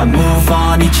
I move on each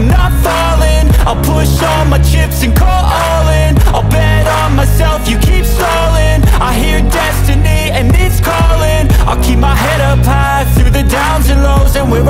I'm not falling, I'll push all my chips and call all in. I'll bet on myself, you keep stalling. I hear destiny and it's calling. I'll keep my head up high through the downs and lows, and we're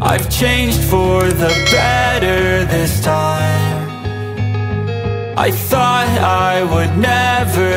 I've changed for the better this time. I thought I would never